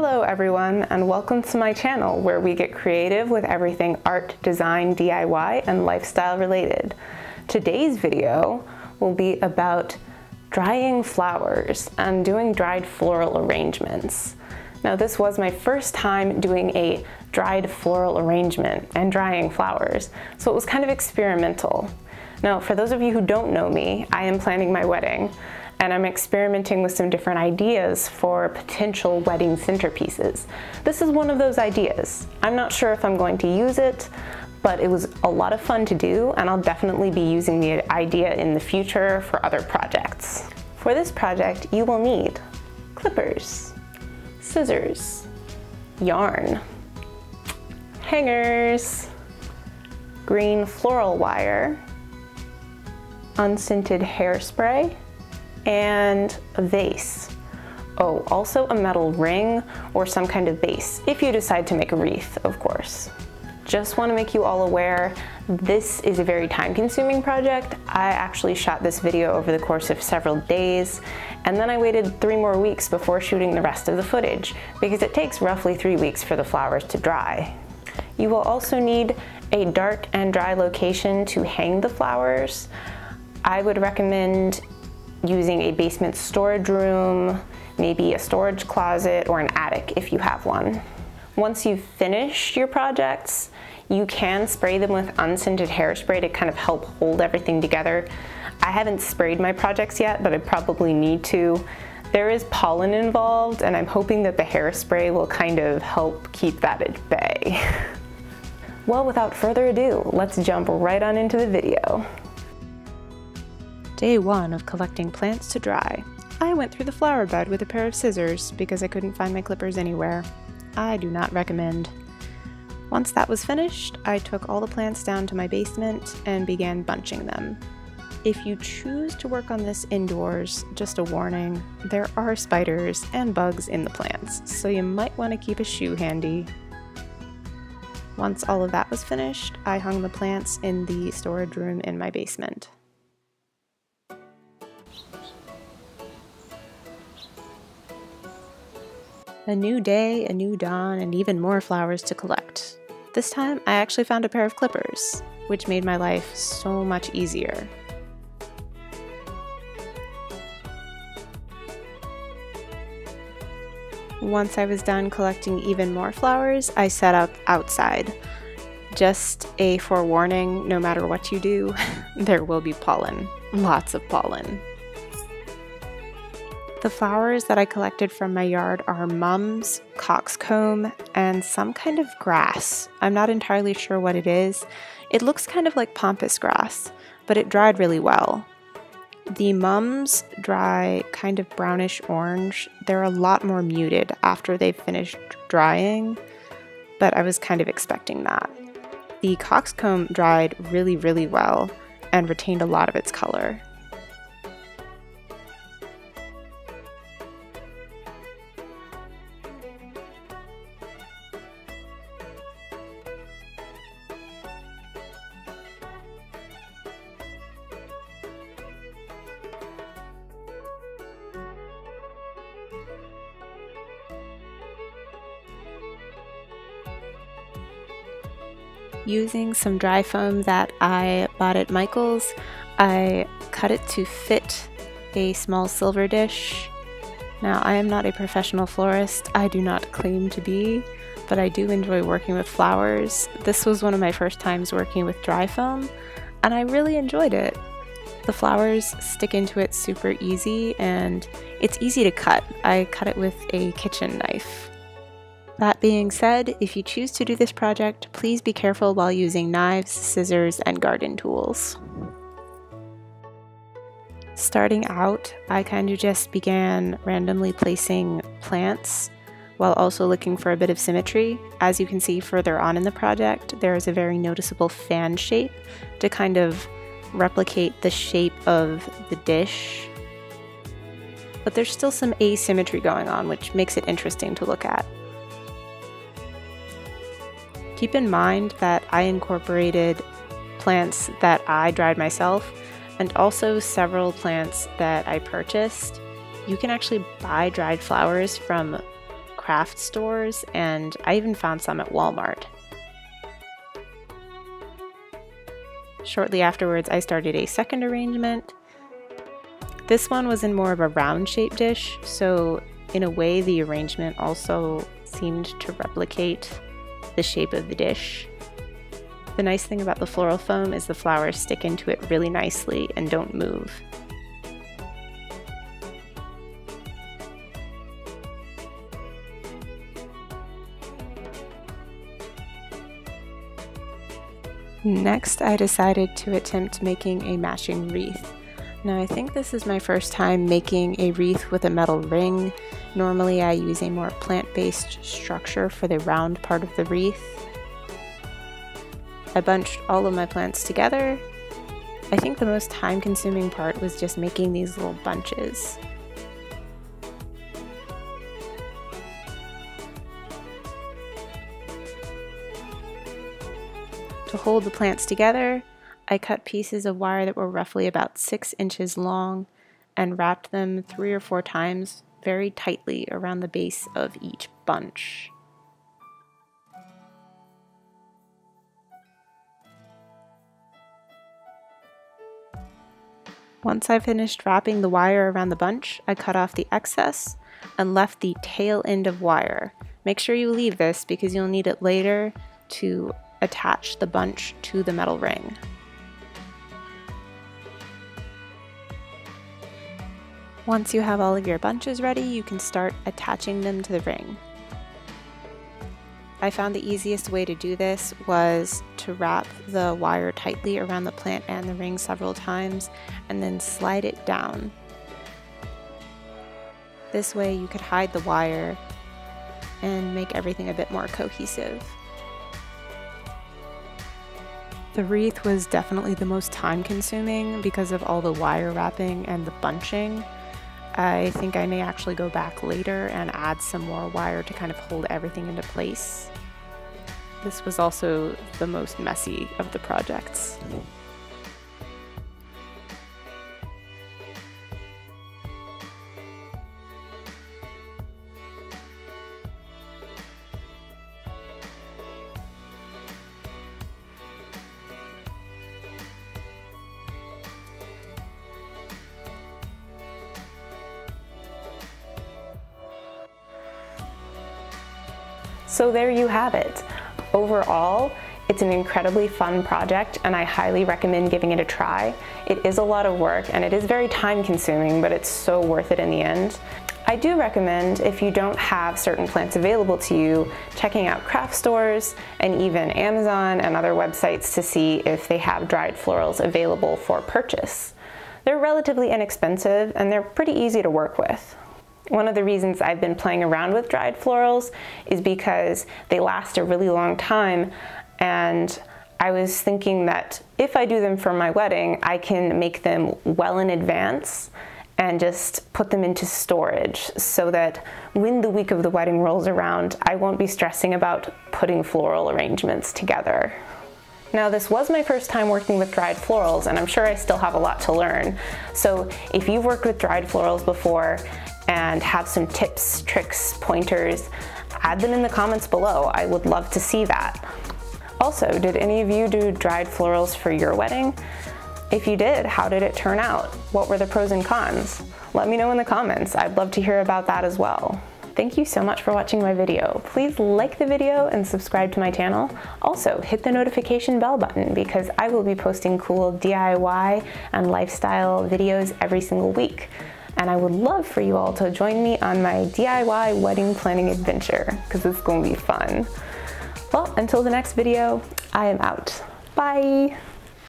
Hello everyone, and welcome to my channel where we get creative with everything art, design, DIY, and lifestyle related. Today's video will be about drying flowers and doing dried floral arrangements. Now, this was my first time doing a dried floral arrangement and drying flowers, so it was kind of experimental. Now, for those of you who don't know me, I am planning my wedding, and I'm experimenting with some different ideas for potential wedding centerpieces. This is one of those ideas. I'm not sure if I'm going to use it, but it was a lot of fun to do, and I'll definitely be using the idea in the future for other projects. For this project, you will need clippers, scissors, yarn, hangers, green floral wire, unscented hairspray, and a vase. Oh, also a metal ring or some kind of base, if you decide to make a wreath, of course. Just want to make you all aware, this is a very time-consuming project. I actually shot this video over the course of several days, and then I waited 3 more weeks before shooting the rest of the footage, because it takes roughly 3 weeks for the flowers to dry. You will also need a dark and dry location to hang the flowers. I would recommend using a basement storage room, maybe a storage closet, or an attic if you have one. Once you've finished your projects, you can spray them with unscented hairspray to kind of help hold everything together. I haven't sprayed my projects yet, but I probably need to. There is pollen involved, and I'm hoping that the hairspray will kind of help keep that at bay. Well, without further ado, let's jump right on into the video. Day 1 of collecting plants to dry. I went through the flower bed with a pair of scissors because I couldn't find my clippers anywhere. I do not recommend. Once that was finished, I took all the plants down to my basement and began bunching them. If you choose to work on this indoors, just a warning, there are spiders and bugs in the plants, so you might want to keep a shoe handy. Once all of that was finished, I hung the plants in the storage room in my basement. A new day, a new dawn, and even more flowers to collect. This time, I actually found a pair of clippers, which made my life so much easier. Once I was done collecting even more flowers, I set up outside. Just a forewarning, no matter what you do, there will be pollen. Lots of pollen. The flowers that I collected from my yard are mums, coxcomb, and some kind of grass. I'm not entirely sure what it is. It looks kind of like pampas grass, but it dried really well. The mums dry kind of brownish orange. They're a lot more muted after they've finished drying, but I was kind of expecting that. The coxcomb dried really, really well and retained a lot of its color. Using some dry foam that I bought at Michael's, I cut it to fit a small silver dish. Now, I am not a professional florist. I do not claim to be, but I do enjoy working with flowers. This was one of my first times working with dry foam, and I really enjoyed it. The flowers stick into it super easy, and it's easy to cut. I cut it with a kitchen knife. That being said, if you choose to do this project, please be careful while using knives, scissors, and garden tools. Starting out, I kind of just began randomly placing plants while also looking for a bit of symmetry. As you can see further on in the project, there is a very noticeable fan shape to kind of replicate the shape of the dish. But there's still some asymmetry going on, which makes it interesting to look at. Keep in mind that I incorporated plants that I dried myself and also several plants that I purchased. You can actually buy dried flowers from craft stores, and I even found some at Walmart. Shortly afterwards, I started a second arrangement. This one was in more of a round-shaped dish, so in a way the arrangement also seemed to replicate the shape of the dish. The nice thing about the floral foam is the flowers stick into it really nicely and don't move. Next, I decided to attempt making a matching wreath. Now, I think this is my first time making a wreath with a metal ring. Normally, I use a more plant-based structure for the round part of the wreath. I bunched all of my plants together. I think the most time-consuming part was just making these little bunches. To hold the plants together, I cut pieces of wire that were roughly about 6 inches long and wrapped them 3 or 4 times very tightly around the base of each bunch. Once I finished wrapping the wire around the bunch, I cut off the excess and left the tail end of wire. Make sure you leave this because you'll need it later to attach the bunch to the metal ring. Once you have all of your bunches ready, you can start attaching them to the ring. I found the easiest way to do this was to wrap the wire tightly around the plant and the ring several times and then slide it down. This way you could hide the wire and make everything a bit more cohesive. The wreath was definitely the most time-consuming because of all the wire wrapping and the bunching. I think I may actually go back later and add some more wire to kind of hold everything into place. This was also the most messy of the projects. So there you have it. Overall, it's an incredibly fun project and I highly recommend giving it a try. It is a lot of work and it is very time consuming, but it's so worth it in the end. I do recommend, if you don't have certain plants available to you, checking out craft stores and even Amazon and other websites to see if they have dried florals available for purchase. They're relatively inexpensive and they're pretty easy to work with. One of the reasons I've been playing around with dried florals is because they last a really long time, and I was thinking that if I do them for my wedding, I can make them well in advance and just put them into storage so that when the week of the wedding rolls around, I won't be stressing about putting floral arrangements together. Now, this was my first time working with dried florals, and I'm sure I still have a lot to learn. So if you've worked with dried florals before and have some tips, tricks, pointers, add them in the comments below. I would love to see that. Also, did any of you do dried florals for your wedding? If you did, how did it turn out? What were the pros and cons? Let me know in the comments. I'd love to hear about that as well. Thank you so much for watching my video. Please like the video and subscribe to my channel. Also, hit the notification bell button because I will be posting cool DIY and lifestyle videos every single week. And I would love for you all to join me on my DIY wedding planning adventure because it's going to be fun. Well, until the next video, I am out. Bye.